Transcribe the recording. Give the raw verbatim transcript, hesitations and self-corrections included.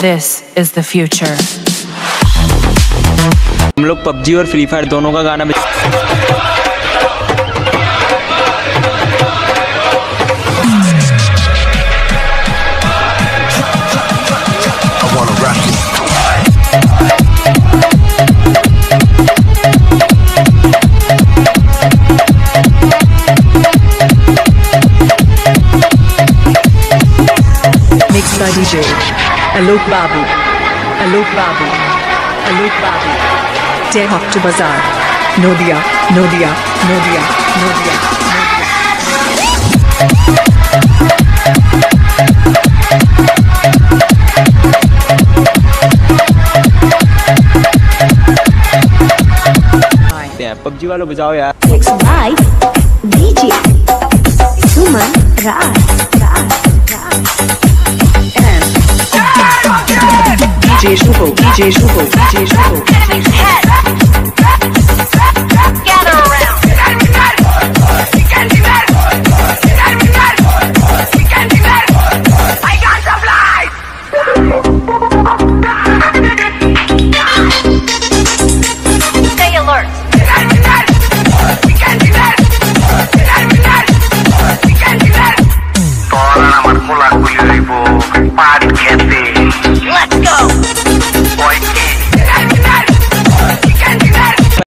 This is the future. हम लोग P U B G और Free Fire दोनों का गाना by D J Alok Babu Alok Babu Alok Babu Take up to Bazaar Nodia Nodia Nodia Nodia Nodia P U B G वालों बजाओ यार Mixed by D J Suman Raj D J Shubo, D J Shubo, D J Shubo, D J Shubo.